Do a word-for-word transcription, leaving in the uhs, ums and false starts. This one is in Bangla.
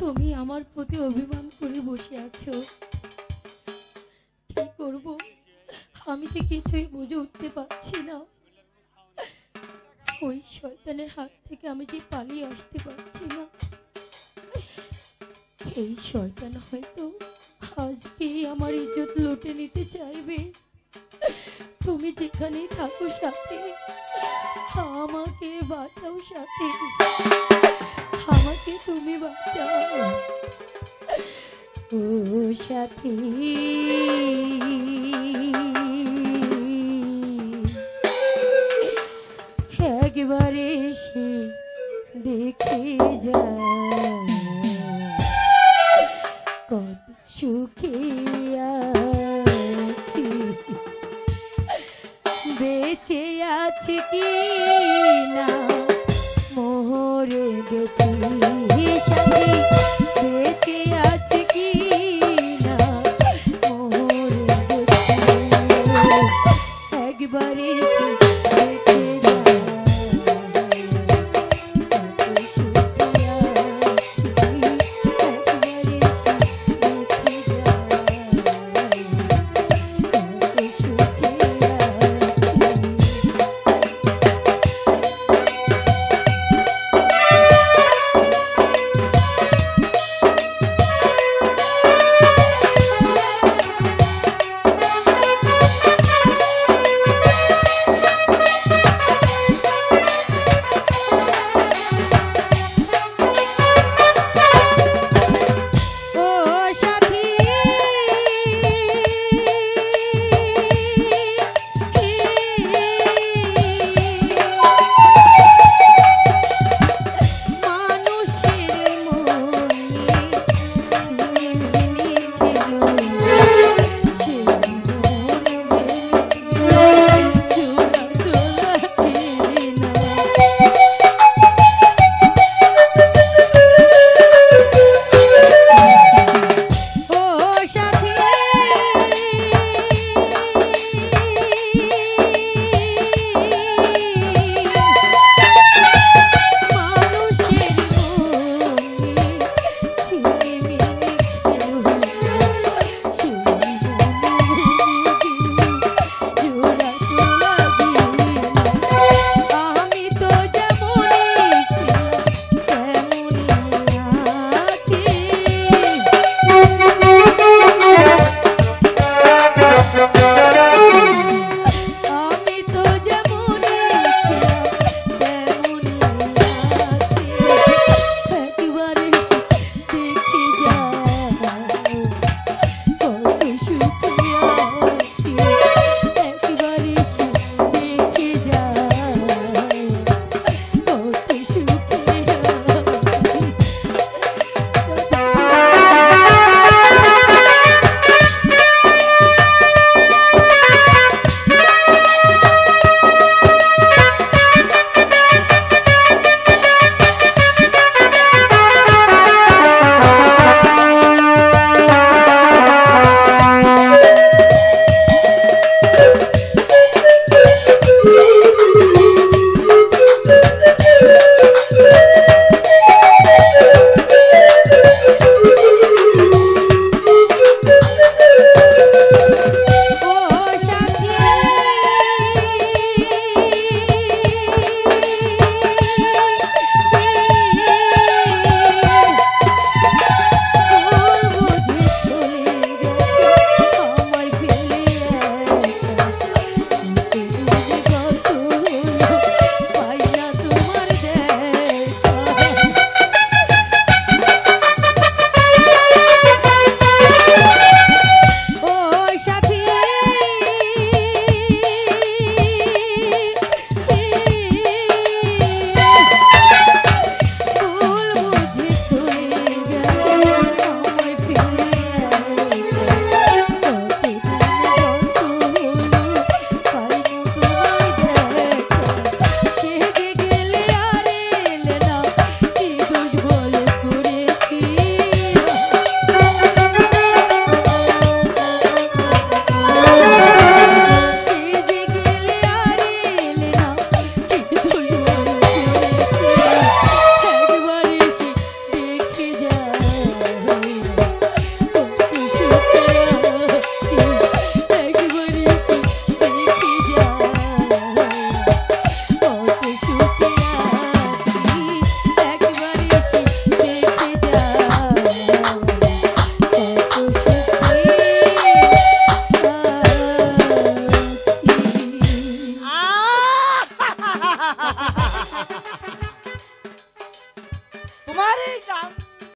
তুমি আমার প্রতি অভিমান করে বসে আছো। কি করব আমি তো কিছুই বুঝে উঠতে পারছি না। ওই শয়তানের হাত থেকে আমি যে পালিয়ে আসতে পারছি না, এই শয়তান হয়তো আজকে আমার ইজ্জত লুটে নিতে চাইবে। তুমি যেখানেই থাকো সাথে আমাকে বাঁচাও, সাথে আমাকে তুমি বাঁচাও ও সাথী। একবারে এসে দেখে যাও।